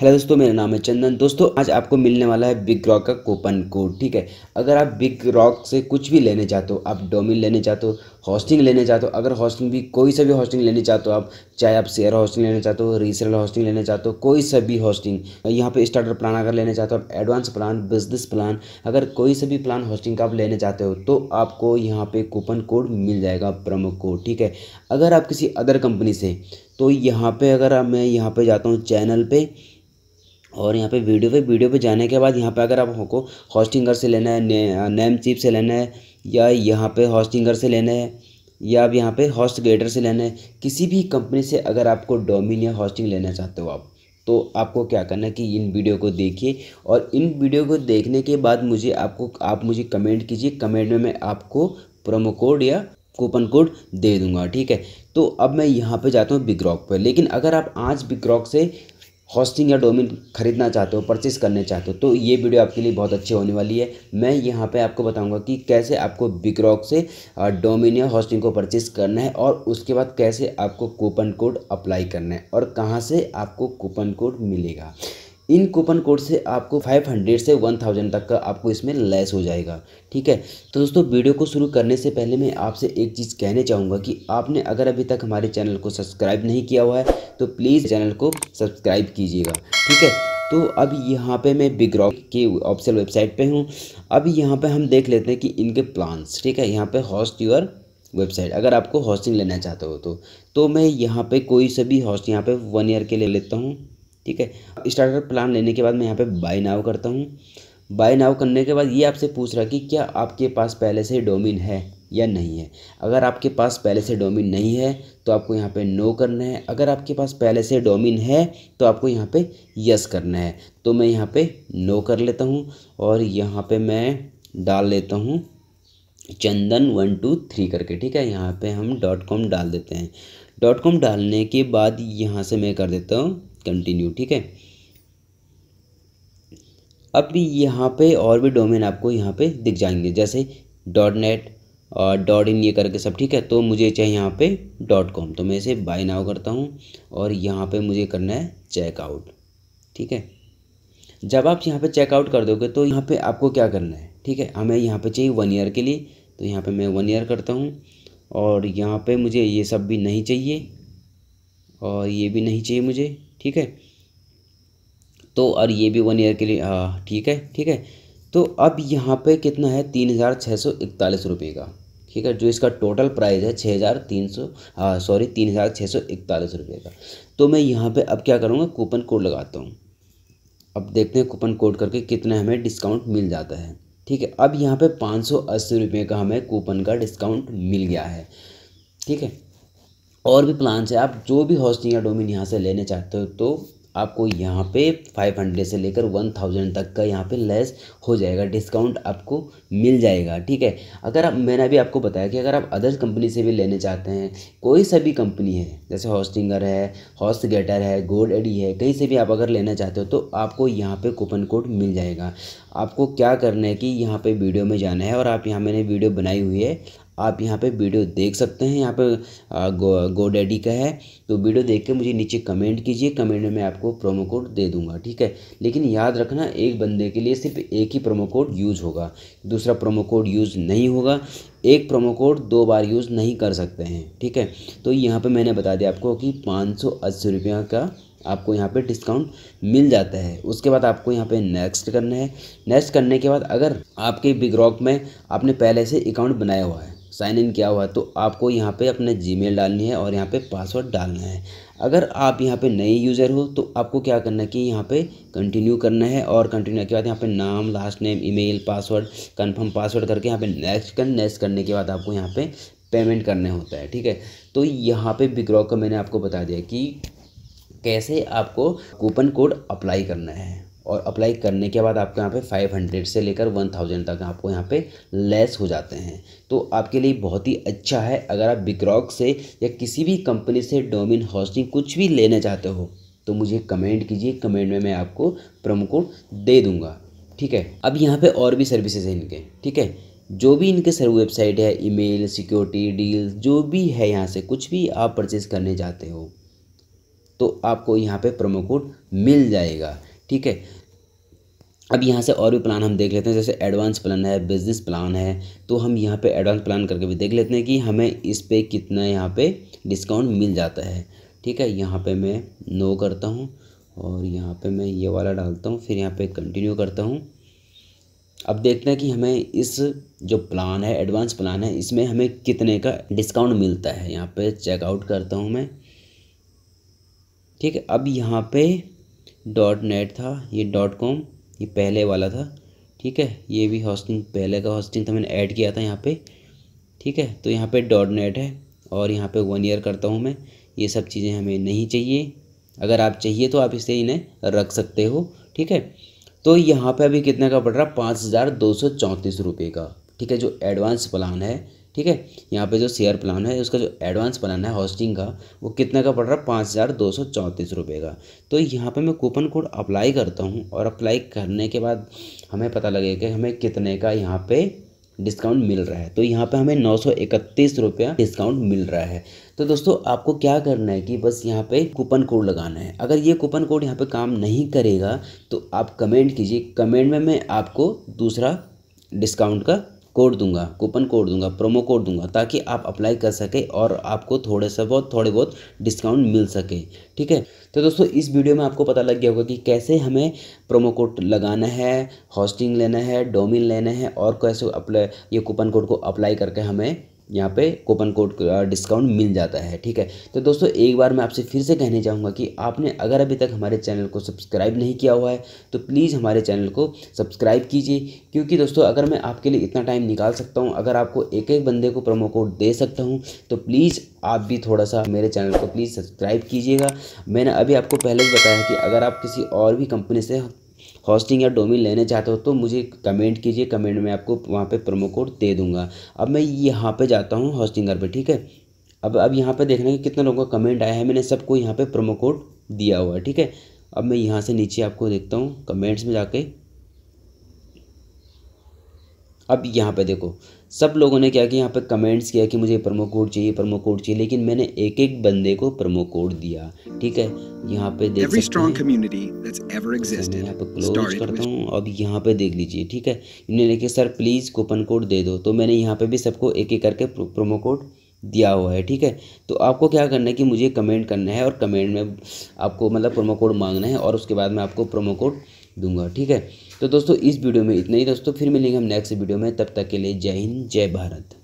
Hello दोस्तों, मेरा नाम है चंदन। दोस्तों, आज आपको मिलने वाला है BigRock का कूपन कोड। ठीक है, अगर आप BigRock से कुछ भी लेने चाहते हो, आप डोमेन लेने चाहते हो, होस्टिंग लेने चाहते हो, अगर होस्टिंग भी कोई सा भी होस्टिंग लेने चाहते हो आप, चाहे आप शेयर होस्टिंग लेना चाहते हो, रीसेल होस्टिंग लेना चाहते हो, कोई सा भी होस्टिंग, यहाँ पे स्टार्टर प्लान अगर लेना चाहते हो आप, एडवांस प्लान, बिजनेस प्लान, अगर कोई सा भी प्लान होस्टिंग का आप लेना चाहते हो तो आपको यहाँ पे कूपन कोड मिल जाएगा, प्रोमो कोड। ठीक है, अगर आप किसी अदर कंपनी से, तो यहाँ पे अगर मैं यहाँ पे जाता हूँ चैनल पे और यहाँ पे वीडियो पे जाने के बाद यहाँ पे अगर आपको होस्टिंगर से लेना है, नेमचीप से लेना है, या यहाँ पे होस्टिंगर से लेना है, या आप यहाँ पे होस्टगेटर से लेना है, किसी भी कंपनी से अगर आपको डोमेन या होस्टिंग लेना चाहते हो आप, तो आपको क्या करना है कि इन वीडियो को देखिए और इन वीडियो को देखने के बाद आप मुझे कमेंट कीजिए। कमेंट में मैं आपको प्रोमो कोड या कूपन कोड दे दूंगा। ठीक है, तो अब मैं यहाँ पे जाता हूँ BigRock पर। लेकिन अगर आप आज BigRock से होस्टिंग या डोमेन खरीदना चाहते हो, परचेस करने चाहते हो, तो ये वीडियो आपके लिए बहुत अच्छी होने वाली है। मैं यहाँ पे आपको बताऊंगा कि कैसे आपको BigRock से डोमेन या होस्टिंग को परचेस करना है और उसके बाद कैसे आपको कूपन कोड अप्लाई करना है और कहाँ से आपको कूपन कोड मिलेगा। इन कूपन कोड से आपको 500 से 1000 तक का आपको इसमें लेस हो जाएगा। ठीक है, तो दोस्तों, वीडियो को शुरू करने से पहले मैं आपसे एक चीज़ कहने चाहूँगा कि आपने अगर अभी तक हमारे चैनल को सब्सक्राइब नहीं किया हुआ है तो प्लीज़ चैनल को सब्सक्राइब कीजिएगा। ठीक है, तो अब यहाँ पे मैं BigRock की ऑफिशियल वेबसाइट पे हूँ। अब यहाँ पे हम देख लेते हैं कि इनके प्लान्स। ठीक है, यहाँ पे होस्ट यूर वेबसाइट, अगर आपको होस्टिंग लेना चाहते हो तो मैं यहाँ पे कोई सा भी होस्ट यहाँ पे 1 ईयर के ले लेता हूँ। ठीक है, स्टार्टर प्लान लेने के बाद मैं यहाँ पे बाय नाउ करता हूँ। बाय नाउ करने के बाद ये आपसे पूछ रहा कि क्या आपके पास पहले से डोमेन है या नहीं है। अगर आपके पास पहले से डोमेन नहीं है तो आपको यहाँ पे नो करना है। अगर आपके पास पहले से डोमेन है तो आपको यहाँ पे यस करना है। तो मैं यहाँ पे नो कर लेता हूँ और यहाँ पे मैं डाल लेता हूँ Chandan123 करके। ठीक है, यहाँ पे हम .com डाल देते हैं। .com डालने के बाद यहाँ से मैं कर देता हूँ कंटिन्यू। ठीक है, अब भी यहाँ पे और भी डोमेन आपको यहाँ पे दिख जाएंगे, जैसे .net और .in ये करके सब। ठीक है, तो मुझे चाहिए यहाँ पे .com, तो मैं इसे बाय नाउ करता हूँ और यहाँ पे मुझे करना है चेकआउट। ठीक है, जब आप यहाँ पे चेकआउट कर दोगे तो यहाँ पे आपको क्या करना है। ठीक है, हमें यहाँ पे चाहिए 1 ईयर के लिए, तो यहाँ पे मैं 1 ईयर करता हूँ और यहाँ पे मुझे ये सब भी नहीं चाहिए और ये भी नहीं चाहिए मुझे। ठीक है, तो और ये भी 1 ईयर के लिए। हाँ, ठीक है, तो अब यहाँ पे कितना है, 3641 रुपये का। ठीक है, जो इसका टोटल प्राइस है 3641 रुपये का। तो मैं यहाँ पे अब क्या करूँगा, कूपन कोड लगाता हूँ। अब देखते हैं कूपन कोड करके कितना हमें डिस्काउंट मिल जाता है। ठीक है, अब यहाँ पे 580 रुपये का हमें कूपन का डिस्काउंट मिल गया है। ठीक है, और भी प्लान्स है, आप जो भी होस्टिंग या डोमेन यहाँ से लेने चाहते हो तो आपको यहाँ पे 500 से लेकर 1000 तक का यहाँ पे लेस हो जाएगा, डिस्काउंट आपको मिल जाएगा। ठीक है, अगर आप, मैंने अभी आपको बताया कि अगर आप अदर कंपनी से भी लेने चाहते हैं, कोई सा भी कंपनी है, जैसे होस्टिंगर है, होस्टगेटर है, गोडैडी है, कहीं से भी आप अगर लेना चाहते हो तो आपको यहाँ पे कूपन कोड मिल जाएगा। आपको क्या करना है कि यहाँ पे वीडियो में जाना है और आप यहाँ, मैंने वीडियो बनाई हुई है, आप यहाँ पे वीडियो देख सकते हैं। यहाँ पे गोडैडी का है, तो वीडियो देख के मुझे नीचे कमेंट कीजिए। कमेंट में मैं आपको प्रोमो कोड दे दूंगा। ठीक है, लेकिन याद रखना, एक बंदे के लिए सिर्फ एक ही प्रोमो कोड यूज़ होगा, दूसरा प्रोमो कोड यूज़ नहीं होगा। एक प्रोमो कोड 2 बार यूज़ नहीं कर सकते हैं। ठीक है, तो यहाँ पर मैंने बता दिया आपको कि 580 रुपये का आपको यहाँ पे डिस्काउंट मिल जाता है। उसके बाद आपको यहाँ पे नेक्स्ट करना है। नेक्स्ट करने के बाद अगर आपके BigRock में आपने पहले से अकाउंट बनाया हुआ है, साइन इन किया हुआ है, तो आपको यहाँ पे अपने जीमेल डालनी है और यहाँ पे पासवर्ड डालना है। अगर आप यहाँ पे नए यूज़र हो तो आपको क्या करना है कि यहाँ पे कंटिन्यू करना है और कंटिन्यू के बाद यहाँ पे नाम, last name, email, password, confirm password करके यहाँ पे नेक्स्ट करने के बाद आपको यहाँ पे पेमेंट करना होता है। ठीक है, तो यहाँ पे BigRock का मैंने आपको बता दिया कि कैसे आपको कूपन कोड अप्लाई करना है और अप्लाई करने के बाद आपको यहाँ पे 500 से लेकर 1000 तक आपको यहाँ पे लेस हो जाते हैं। तो आपके लिए बहुत ही अच्छा है। अगर आप BigRock से या किसी भी कंपनी से डोमेन, होस्टिंग कुछ भी लेना चाहते हो तो मुझे कमेंट कीजिए। कमेंट में मैं आपको प्रोमो कोड दे दूँगा। ठीक है, अब यहाँ पर और भी सर्विसेज हैं इनके। ठीक है, जो भी इनके सर्व वेबसाइट है, ईमेल, सिक्योरिटी, डील, जो भी है, यहाँ से कुछ भी आप परचेज़ करने जाते हो तो आपको यहाँ पे प्रोमो कोड मिल जाएगा। ठीक है, अब यहाँ से और भी प्लान हम देख लेते हैं, जैसे एडवांस प्लान है, बिजनेस प्लान है, तो हम यहाँ पे एडवांस प्लान करके भी देख लेते हैं कि हमें इस पर कितना यहाँ पे डिस्काउंट मिल जाता है। ठीक है, यहाँ पे मैं नो करता हूँ और यहाँ पे मैं ये वाला डालता हूँ, फिर यहाँ पे कंटिन्यू करता हूँ। अब देखते हैं कि हमें इस जो प्लान है, एडवांस प्लान है, इसमें हमें कितने का डिस्काउंट मिलता है। यहाँ पे चेकआउट करता हूँ मैं। ठीक है, अब यहाँ पे .net था, ये .com, ये पहले वाला था। ठीक है, ये भी होस्टिंग पहले का होस्टिंग था, मैंने ऐड किया था यहाँ पे। ठीक है, तो यहाँ पे .net है और यहाँ पे 1 ईयर करता हूँ मैं। ये सब चीज़ें हमें नहीं चाहिए, अगर आप चाहिए तो आप इसे इन्हें रख सकते हो। ठीक है, तो यहाँ पे अभी कितने का पड़ रहा है, 5,234 रुपये का। ठीक है, जो एडवांस प्लान है, ठीक है, यहाँ पे जो शेयर प्लान है उसका जो एडवांस प्लान है होस्टिंग का, वो कितने का पड़ रहा है, 5,234 रुपये का। तो यहाँ पे मैं कूपन कोड अप्लाई करता हूँ और अप्लाई करने के बाद हमें पता लगेगा कि हमें कितने का यहाँ पे डिस्काउंट मिल रहा है। तो यहाँ पे हमें 931 रुपया डिस्काउंट मिल रहा है। तो दोस्तों आपको क्या करना है कि बस यहाँ पे कूपन कोड लगाना है। अगर ये कूपन कोड यहाँ पे काम नहीं करेगा तो आप कमेंट कीजिए, कमेंट में मैं आपको दूसरा डिस्काउंट का कोड दूंगा, कूपन कोड दूंगा, प्रोमो कोड दूंगा, ताकि आप अप्लाई कर सके और आपको थोड़े बहुत डिस्काउंट मिल सके। ठीक है, तो दोस्तों इस वीडियो में आपको पता लग गया होगा कि कैसे हमें प्रोमो कोड लगाना है, होस्टिंग लेना है, डोमेन लेना है और कैसे अप्लाई ये कूपन कोड को अप्लाई करके हमें यहाँ पे कूपन कोड डिस्काउंट मिल जाता है। ठीक है, तो दोस्तों एक बार मैं आपसे फिर से कहने चाहूँगा कि आपने अगर अभी तक हमारे चैनल को सब्सक्राइब नहीं किया हुआ है तो प्लीज़ हमारे चैनल को सब्सक्राइब कीजिए, क्योंकि दोस्तों अगर मैं आपके लिए इतना टाइम निकाल सकता हूँ, अगर आपको एक बंदे को प्रोमो कोड दे सकता हूँ, तो प्लीज़ आप भी थोड़ा सा मेरे चैनल को प्लीज़ सब्सक्राइब कीजिएगा। मैंने अभी आपको पहले ही बताया कि अगर आप किसी और भी कंपनी से होस्टिंग या डोमेन लेने चाहते हो तो मुझे कमेंट कीजिए, कमेंट में आपको वहाँ पे प्रोमो कोड दे दूंगा। अब मैं यहाँ पे जाता हूँ होस्टिंगर पे। ठीक है, अब यहाँ पे देखना है कि कितने लोगों का कमेंट आया है, मैंने सबको यहाँ पे प्रोमो कोड दिया हुआ है। ठीक है, अब मैं यहाँ से नीचे आपको देखता हूँ कमेंट्स में जाके। अब यहाँ पे देखो सब लोगों ने क्या किया, यहाँ पे कमेंट्स किया कि मुझे प्रोमो कोड चाहिए, प्रोमो कोड चाहिए, लेकिन मैंने एक बंदे को प्रोमो कोड दिया। ठीक है, यहाँ पे देख सकते हैं, यहाँ पे क्लोज करता हूँ। अब यहाँ पे देख लीजिए, ठीक है, इन्हें लेके सर प्लीज़ कूपन कोड दे दो, तो मैंने यहाँ पे भी सबको एक करके प्रोमो कोड दिया हुआ है। ठीक है, तो आपको क्या करना है कि मुझे कमेंट करना है और कमेंट में आपको मतलब प्रोमो कोड मांगना है और उसके बाद मैं आपको प्रोमो कोड दूंगा। ठीक है, तो दोस्तों इस वीडियो में इतना ही। दोस्तों फिर मिलेंगे हम नेक्स्ट वीडियो में, तब तक के लिए जय हिंद, जय भारत।